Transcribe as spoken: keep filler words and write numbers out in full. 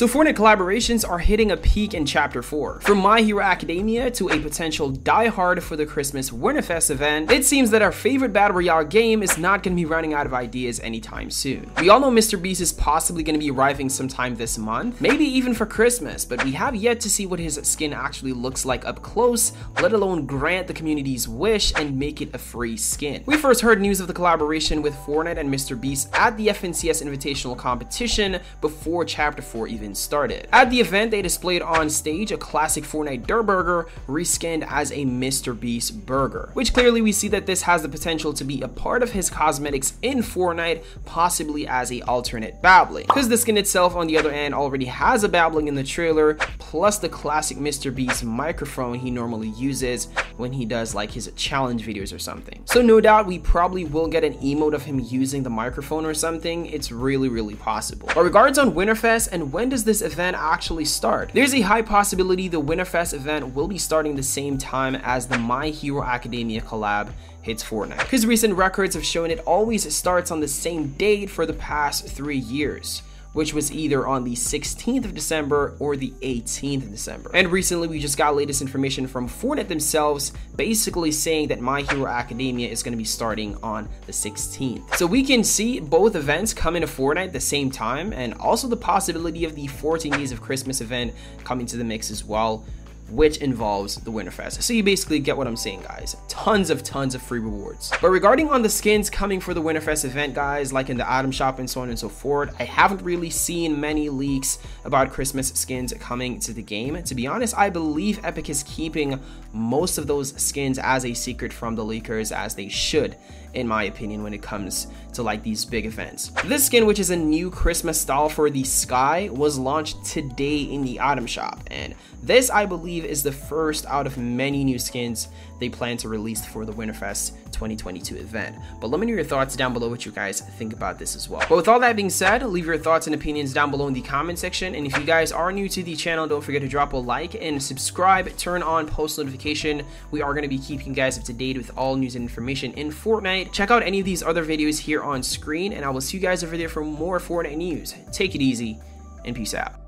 So Fortnite collaborations are hitting a peak in Chapter four. From My Hero Academia to a potential Die Hard for the Christmas Winterfest event, it seems that our favorite Battle Royale game is not going to be running out of ideas anytime soon. We all know Mister Beast is possibly going to be arriving sometime this month, maybe even for Christmas, but we have yet to see what his skin actually looks like up close, let alone grant the community's wish and make it a free skin. We first heard news of the collaboration with Fortnite and Mister Beast at the F N C S Invitational competition before Chapter four even started. At the event, they displayed on stage a classic Fortnite Durr burger reskinned as a Mister Beast burger, which clearly we see that this has the potential to be a part of his cosmetics in Fortnite, possibly as a alternate babbling, because the skin itself on the other hand already has a babbling in the trailer, plus the classic Mister Beast microphone he normally uses when he does like his challenge videos or something. So no doubt we probably will get an emote of him using the microphone or something. It's really really possible. But regards on Winterfest and when does this event actually start, there's a high possibility the Winterfest event will be starting the same time as the My Hero Academia collab hits Fortnite, because recent records have shown it always starts on the same date for the past three years, which was either on the sixteenth of December or the eighteenth of December. And recently we just got latest information from Fortnite themselves, basically saying that My Hero Academia is going to be starting on the sixteenth. So we can see both events come into Fortnite at the same time, and also the possibility of the fourteen days of Christmas event coming to the mix as well, which involves the Winterfest. So you basically get what I'm saying, guys. Tons of tons of free rewards. But regarding on the skins coming for the Winterfest event, guys, like in the item shop and so on and so forth, I haven't really seen many leaks about Christmas skins coming to the game. To be honest, I believe Epic is keeping most of those skins as a secret from the leakers, as they should, in my opinion, when it comes to like these big events. This skin, which is a new Christmas style for the sky, was launched today in the item shop, and this I believe is the first out of many new skins they plan to release for the Winterfest twenty twenty-two event. But let me know your thoughts down below, what you guys think about this as well. But with all that being said, leave your thoughts and opinions down below in the comment section, and if you guys are new to the channel, don't forget to drop a like and subscribe, turn on post notification. We are going to be keeping you guys up to date with all news and information in Fortnite. Check out any of these other videos here on screen, and I will see you guys over there for more Fortnite news. Take it easy, and peace out.